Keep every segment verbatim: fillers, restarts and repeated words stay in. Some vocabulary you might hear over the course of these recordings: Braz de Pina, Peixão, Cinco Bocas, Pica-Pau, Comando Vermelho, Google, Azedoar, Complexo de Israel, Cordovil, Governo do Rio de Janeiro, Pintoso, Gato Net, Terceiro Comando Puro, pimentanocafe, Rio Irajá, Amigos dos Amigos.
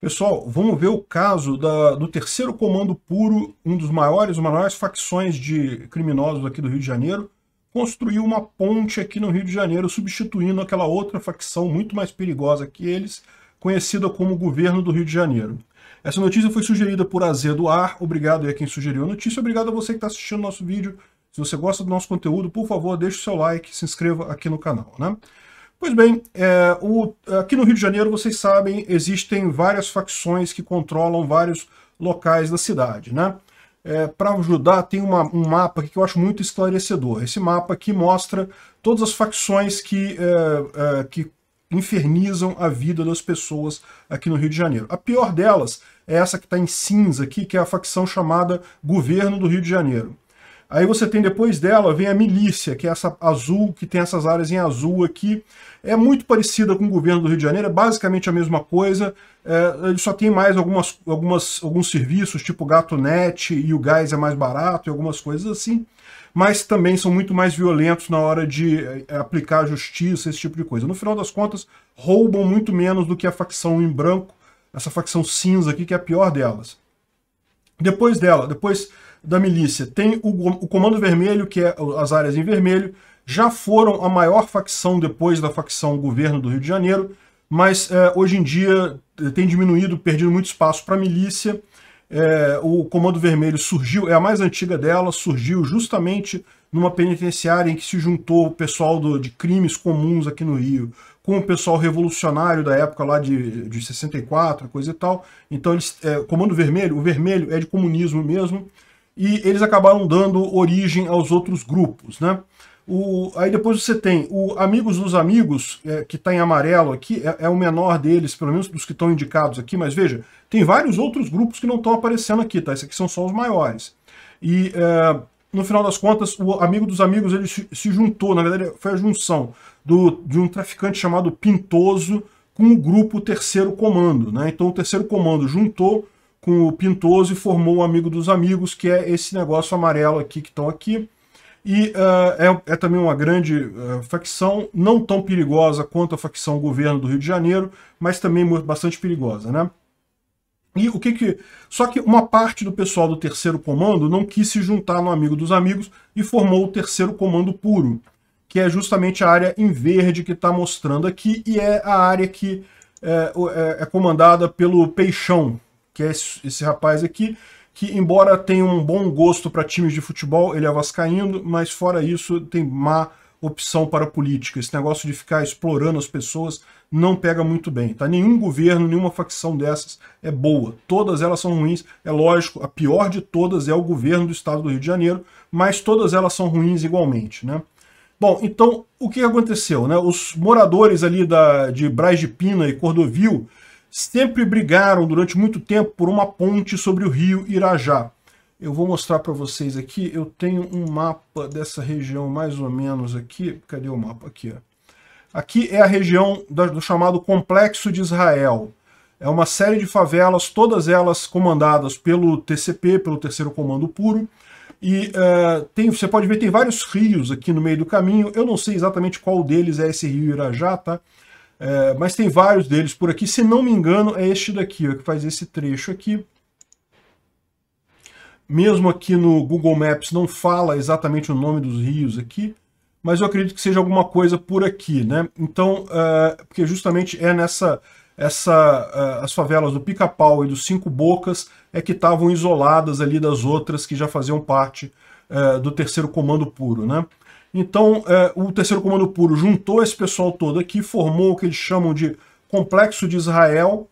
Pessoal, vamos ver o caso da, do Terceiro Comando Puro, um dos maiores, uma das maiores facções de criminosos aqui do Rio de Janeiro, construiu uma ponte aqui no Rio de Janeiro, substituindo aquela outra facção muito mais perigosa que eles, conhecida como Governo do Rio de Janeiro. Essa notícia foi sugerida por Azedoar. Obrigado aí a quem sugeriu a notícia, obrigado a você que está assistindo nosso vídeo. Se você gosta do nosso conteúdo, por favor, deixe o seu like, se inscreva aqui no canal, né? Pois bem, é, o, aqui no Rio de Janeiro, vocês sabem, existem várias facções que controlam vários locais da cidade, né? É, para ajudar, tem uma, um mapa aqui que eu acho muito esclarecedor. Esse mapa aqui mostra todas as facções que, é, é, que infernizam a vida das pessoas aqui no Rio de Janeiro. A pior delas é essa que está em cinza aqui, que é a facção chamada Governo do Rio de Janeiro. Aí você tem, depois dela, vem a milícia, que é essa azul, que tem essas áreas em azul aqui. É muito parecida com o Governo do Rio de Janeiro, é basicamente a mesma coisa. É, ele só tem mais algumas, algumas, alguns serviços, tipo Gato Net, e o gás é mais barato, e algumas coisas assim. Mas também são muito mais violentos na hora de aplicar a justiça, esse tipo de coisa. No final das contas, roubam muito menos do que a facção em branco, essa facção cinza aqui, que é a pior delas. Depois dela, depois da milícia, tem o, o Comando Vermelho, que é as áreas em vermelho, já foram a maior facção depois da facção Governo do Rio de Janeiro, mas é, hoje em dia tem diminuído, perdido muito espaço para a milícia. É, o Comando Vermelho surgiu, é a mais antiga dela, surgiu justamente numa penitenciária em que se juntou o pessoal do, de crimes comuns aqui no Rio, com o pessoal revolucionário da época lá de, de sessenta e quatro, coisa e tal. Então, eles, é, Comando Vermelho, o vermelho é de comunismo mesmo, e eles acabaram dando origem aos outros grupos, né? O, aí depois você tem o Amigos dos Amigos, é, que está em amarelo aqui, é, é o menor deles, pelo menos dos que estão indicados aqui, mas veja, tem vários outros grupos que não estão aparecendo aqui, tá? Esses aqui são só os maiores. E é, no final das contas, o Amigo dos Amigos ele se, se juntou, na verdade foi a junção do, de um traficante chamado Pintoso com o grupo Terceiro Comando, né? Então o Terceiro Comando juntou com o Pintoso e formou o Amigo dos Amigos, que é esse negócio amarelo aqui que estão aqui. E uh, é, é também uma grande uh, facção, não tão perigosa quanto a facção Governo do Rio de Janeiro, mas também bastante perigosa, né? E o que que... Só que uma parte do pessoal do Terceiro Comando não quis se juntar no Amigo dos Amigos e formou o Terceiro Comando Puro, que é justamente a área em verde que está mostrando aqui, e é a área que é, é, é comandada pelo Peixão, que é esse, esse rapaz aqui, que embora tenha um bom gosto para times de futebol, ele é vascaíno, mas fora isso tem má opção para a política. Esse negócio de ficar explorando as pessoas não pega muito bem, tá? Nenhum governo, nenhuma facção dessas é boa. Todas elas são ruins, é lógico, a pior de todas é o Governo do Estado do Rio de Janeiro, mas todas elas são ruins igualmente, né? Bom, então o que aconteceu, né? Os moradores ali da, de Braz de Pina e Cordovil sempre brigaram durante muito tempo por uma ponte sobre o Rio Irajá. Eu vou mostrar para vocês aqui, eu tenho um mapa dessa região mais ou menos aqui. Cadê o mapa? Aqui, ó. Aqui é a região do chamado Complexo de Israel. É uma série de favelas, todas elas comandadas pelo T C P, pelo Terceiro Comando Puro. E uh, tem, você pode ver, tem vários rios aqui no meio do caminho. Eu não sei exatamente qual deles é esse Rio Irajá, tá? É, mas tem vários deles por aqui, se não me engano é este daqui, ó, que faz esse trecho aqui. Mesmo aqui no Google Maps não fala exatamente o nome dos rios aqui, mas eu acredito que seja alguma coisa por aqui, né? Então, uh, porque justamente é nessa, essa, uh, as favelas do Pica-Pau e dos Cinco Bocas é que estavam isoladas ali das outras que já faziam parte uh, do Terceiro Comando Puro, né? Então, eh, o Terceiro Comando Puro juntou esse pessoal todo aqui, formou o que eles chamam de Complexo de Israel.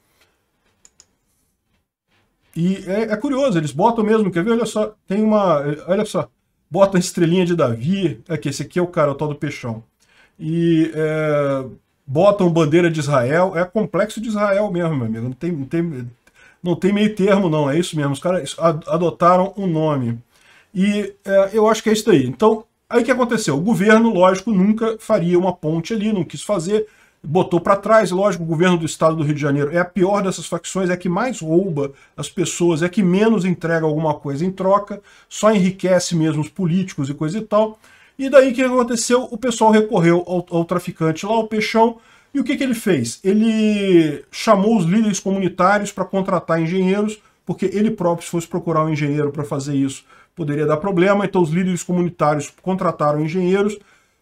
E é, é curioso, eles botam mesmo, quer ver? Olha só, tem uma... Olha só, botam a estrelinha de Davi. Aqui, esse aqui é o cara, o tal do Peixão. E eh, botam bandeira de Israel. É Complexo de Israel mesmo, meu amigo. Não tem, não tem, não tem meio termo, não. É isso mesmo. Os caras adotaram um nome. E eh, eu acho que é isso daí. Então... Aí o que aconteceu? O governo, lógico, nunca faria uma ponte ali, não quis fazer, botou para trás. Lógico, o Governo do Estado do Rio de Janeiro é a pior dessas facções, é a que mais rouba as pessoas, é a que menos entrega alguma coisa em troca, só enriquece mesmo os políticos e coisa e tal. E daí o que aconteceu? O pessoal recorreu ao, ao traficante lá, o Peixão, E o que, que ele fez? Ele chamou os líderes comunitários para contratar engenheiros, porque ele próprio, se fosse procurar um engenheiro para fazer isso, poderia dar problema. Então os líderes comunitários contrataram engenheiros,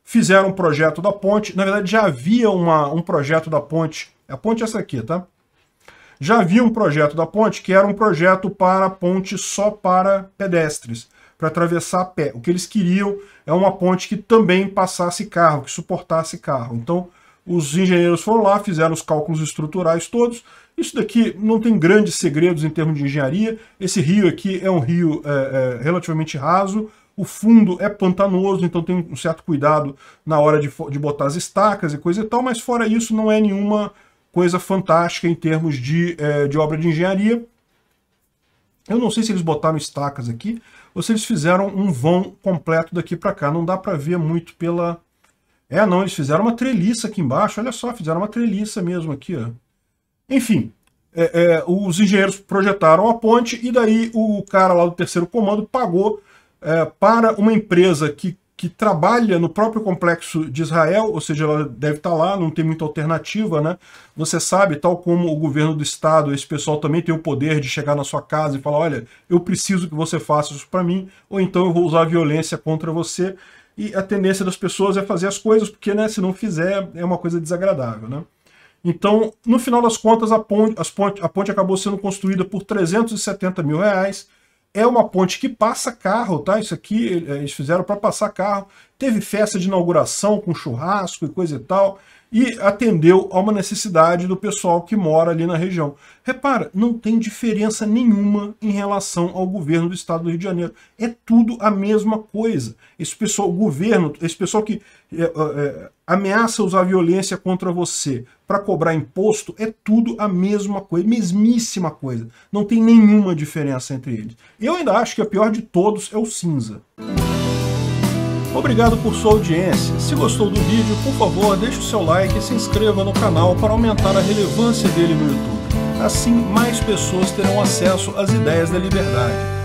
fizeram um projeto da ponte. Na verdade, já havia uma, um projeto da ponte. A ponte é essa aqui, tá? Já havia um projeto da ponte, que era um projeto para a ponte só para pedestres, para atravessar a pé. O que eles queriam é uma ponte que também passasse carro, que suportasse carro. Então, os engenheiros foram lá, fizeram os cálculos estruturais todos. Isso daqui não tem grandes segredos em termos de engenharia. Esse rio aqui é um rio é, é, relativamente raso. O fundo é pantanoso, então tem um certo cuidado na hora de, de botar as estacas e coisa e tal. Mas fora isso, não é nenhuma coisa fantástica em termos de, é, de obra de engenharia. Eu não sei se eles botaram estacas aqui ou se eles fizeram um vão completo daqui para cá. Não dá para ver muito pela... É, não, eles fizeram uma treliça aqui embaixo, olha só, fizeram uma treliça mesmo aqui, ó. Enfim, é, é, os engenheiros projetaram a ponte e daí o cara lá do Terceiro Comando pagou é, para uma empresa que, que trabalha no próprio Complexo de Israel, ou seja, ela deve estar lá, não tem muita alternativa, né? Você sabe, tal como o governo do estado, esse pessoal também tem o poder de chegar na sua casa e falar, olha, eu preciso que você faça isso para mim, ou então eu vou usar a violência contra você. E a tendência das pessoas é fazer as coisas, porque né, se não fizer, é uma coisa desagradável. Né? Então, no final das contas, a ponte, as ponte, a ponte acabou sendo construída por trezentos e setenta mil reais. É uma ponte que passa carro, tá? Isso aqui eles fizeram para passar carro. Teve festa de inauguração com churrasco e coisa e tal. E atendeu a uma necessidade do pessoal que mora ali na região. Repara, não tem diferença nenhuma em relação ao governo do estado do Rio de Janeiro. É tudo a mesma coisa. Esse pessoal, o governo, esse pessoal que é, é, ameaça usar violência contra você para cobrar imposto, é tudo a mesma coisa, mesmíssima coisa. Não tem nenhuma diferença entre eles. Eu ainda acho que a pior de todos é o cinza. Obrigado por sua audiência. Se gostou do vídeo, por favor, deixe o seu like e se inscreva no canal para aumentar a relevância dele no YouTube. Assim, mais pessoas terão acesso às ideias da liberdade.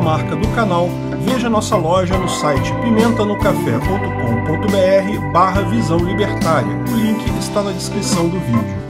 marca do canal, veja nossa loja no site pimentanocafé ponto com ponto br barra visão libertária. O link está na descrição do vídeo.